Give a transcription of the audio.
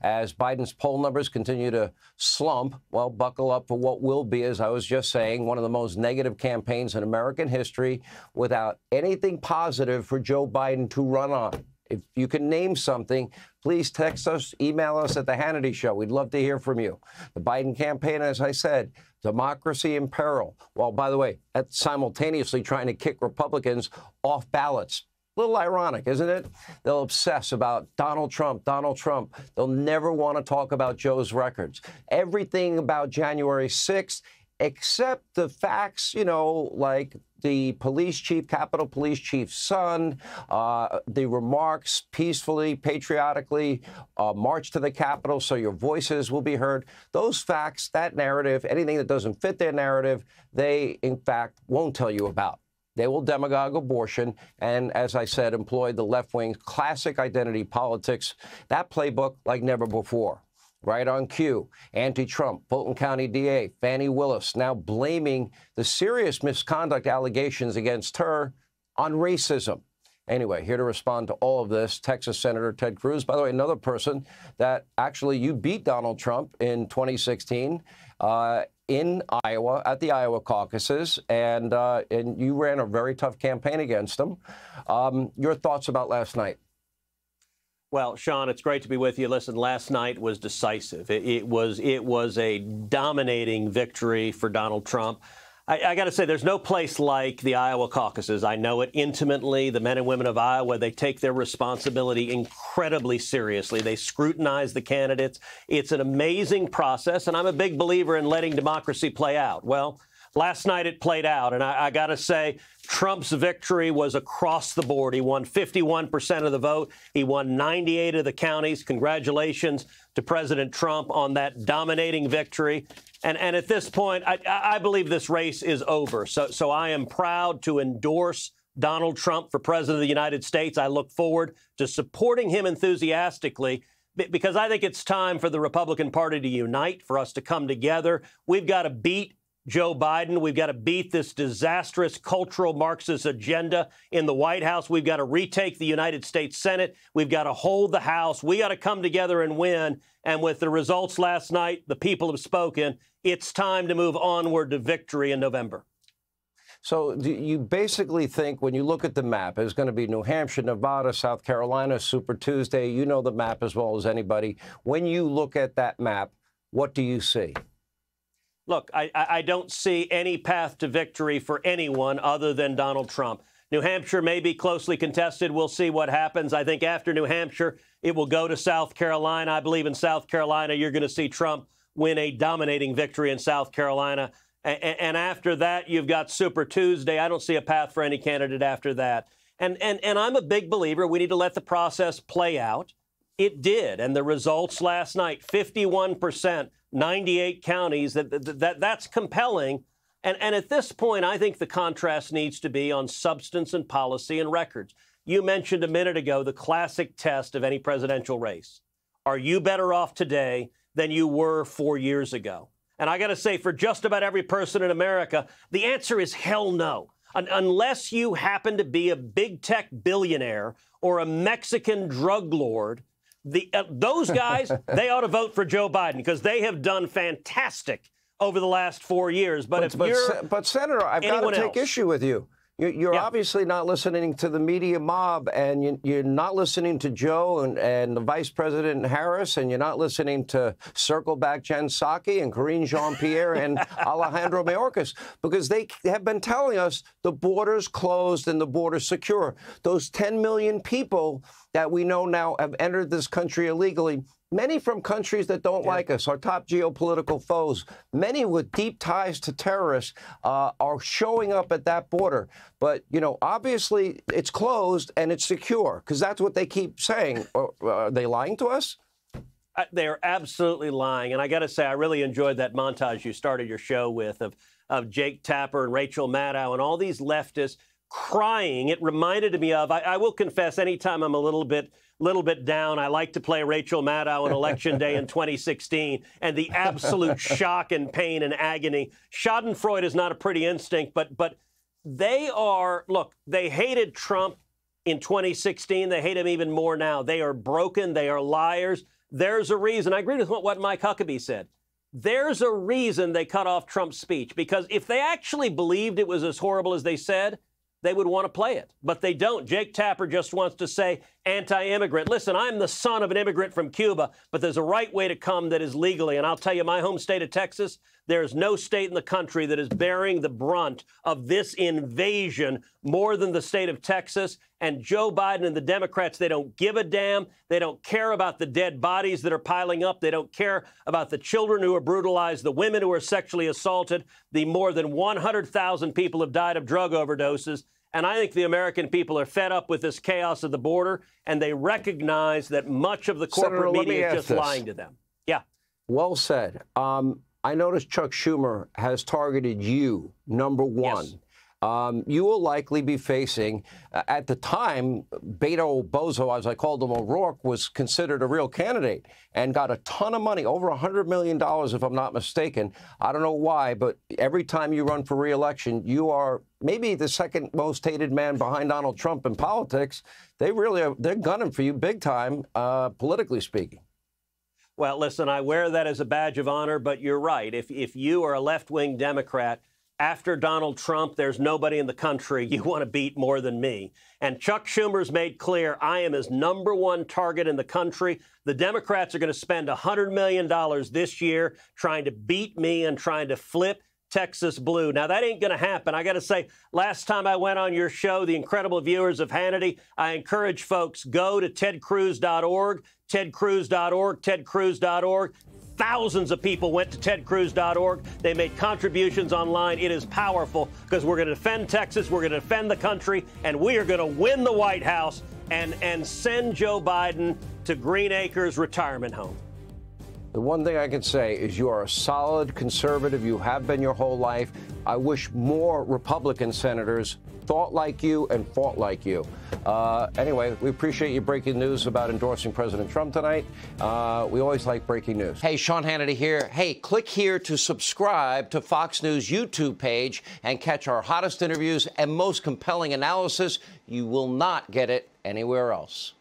As Biden's poll numbers continue to slump, well, buckle up for what will be, as I was just saying, one of the most negative campaigns in American history without anything positive for Joe Biden to run on. If you can name something, please text us, email us at The Hannity Show. We'd love to hear from you. The Biden campaign, as I said, democracy in peril. Well, by the way, that's simultaneously trying to kick Republicans off ballots. A little ironic, isn't it? They'll obsess about Donald Trump, Donald Trump. They'll never want to talk about Joe's records. Everything about January 6th, except the facts, you know, like the police chief, Capitol Police Chief's son, the remarks peacefully, patriotically, march to the Capitol so your voices will be heard. Those facts, that narrative, anything that doesn't fit their narrative, they, in fact, won't tell you about. They will demagogue abortion and, as I said, employ the left-wing's classic identity politics, that playbook like never before. Right on cue, anti-Trump, Fulton County DA, Fannie Willis, now blaming the serious misconduct allegations against her on racism. Anyway, here to respond to all of this, Texas Senator Ted Cruz. By the way, another person that actually you beat Donald Trump in 2016 in Iowa, at the Iowa caucuses, and you ran a very tough campaign against him. Your thoughts about last night? Well, Sean, it's great to be with you. Listen, last night was decisive. It was a dominating victory for Donald Trump. I got to say, there's no place like the Iowa caucuses. I know it intimately. The men and women of Iowa, they take their responsibility incredibly seriously. They scrutinize the candidates. It's an amazing process, and I'm a big believer in letting democracy play out. Well, last night it played out, and I got to say, Trump's victory was across the board. He won 51% of the vote. He won 98 of the counties. Congratulations to President Trump on that dominating victory. And at this point, I believe this race is over. So I am proud to endorse Donald Trump for President of the United States. I look forward to supporting him enthusiastically, because I think it's time for the Republican Party to unite, for us to come together. We've got to beat Joe Biden. We've got to beat this disastrous cultural Marxist agenda in the White House. We've got to retake the United States Senate. We've got to hold the House. We got to come together and win. And with the results last night, the people have spoken. It's time to move onward to victory in November. So do you basically think, when you look at the map, it's going to be New Hampshire, Nevada, South Carolina, Super Tuesday. You know the map as well as anybody. When you look at that map, what do you see? Look, I don't see any path to victory for anyone other than Donald Trump. New Hampshire may be closely contested. We'll see what happens. I think after New Hampshire, it will go to South Carolina. I believe in South Carolina, you're going to see Trump win a dominating victory in South Carolina. And after that, you've got Super Tuesday. I don't see a path for any candidate after that. And I'm a big believer we need to let the process play out. It did. And the results last night, 51%. 98 counties, that's compelling. And at this point, I think the contrast needs to be on substance and policy and records. You mentioned a minute ago the classic test of any presidential race. Are you better off today than you were 4 years ago? And I got to say, for just about every person in America, the answer is hell no. Unless you happen to be a big tech billionaire or a Mexican drug lord, those guys, they ought to vote for Joe Biden because they have done fantastic over the last 4 years. But Senator, I've got to take issue with you. You're obviously not listening to the media mob, and you're not listening to Joe and the Vice President Harris, and you're not listening to Circle Back Jen Psaki and Karine Jean Pierre and Alejandro Mayorkas, because they have been telling us the border's closed and the border's secure. Those 10 million people that we know now have entered this country illegally, many from countries that don't like us, our top geopolitical foes, many with deep ties to terrorists, are showing up at that border. But, you know, obviously it's closed and it's secure, because that's what they keep saying. Are they lying to us? They are absolutely lying. And I got to say, I really enjoyed that montage you started your show with of Jake Tapper and Rachel Maddow and all these leftists crying. It reminded me of, I will confess, anytime I'm a little bit down, I like to play Rachel Maddow on Election Day in 2016, and the absolute shock and pain and agony. Schadenfreude is not a pretty instinct, but they are, look, they hated Trump in 2016. They hate him even more now. They are broken. They are liars. There's a reason. I agree with what Mike Huckabee said. There's a reason they cut off Trump's speech, because if they actually believed it was as horrible as they said, they would want to play it. But they don't. Jake Tapper just wants to say anti-immigrant. Listen, I'm the son of an immigrant from Cuba, but there's a right way to come that is legally. And I'll tell you, my home state of Texas, there is no state in the country that is bearing the brunt of this invasion more than the state of Texas. And Joe Biden and the Democrats, they don't give a damn. They don't care about the dead bodies that are piling up. They don't care about the children who are brutalized, the women who are sexually assaulted, the more than 100,000 people who have died of drug overdoses. And I think the American people are fed up with this chaos at the border, and they recognize that much of the corporate media is just lying to them. Yeah. Well said. I noticed Chuck Schumer has targeted you, number one. Yes. You will likely be facing, at the time, Beto Bozo, as I called him, O'Rourke, was considered a real candidate and got a ton of money, over $100 million, if I'm not mistaken. I don't know why, but every time you run for re-election, you are maybe the second most hated man behind Donald Trump in politics. They really are, they're gunning for you big time, politically speaking. Well, listen, I wear that as a badge of honor, but you're right. If you are a left-wing Democrat, after Donald Trump, there's nobody in the country you want to beat more than me. And Chuck Schumer's made clear, I am his number one target in the country. The Democrats are going to spend $100 million this year trying to beat me and trying to flip Texas blue. Now, that ain't going to happen. I got to say, last time I went on your show, the incredible viewers of Hannity, I encourage folks, go to tedcruz.org, tedcruz.org, tedcruz.org. Thousands of people went to tedcruz.org. They made contributions online. It is powerful because we're going to defend Texas, we're going to defend the country, and we are going to win the White House and send Joe Biden to Green Acres Retirement Home. The one thing I can say is you are a solid conservative. You have been your whole life. I wish more Republican senators thought like you and fought like you. Anyway, we appreciate you breaking news about endorsing President Trump tonight. We always like breaking news. Hey, Sean Hannity here. Hey, click here to subscribe to Fox News YouTube page and catch our hottest interviews and most compelling analysis. You will not get it anywhere else.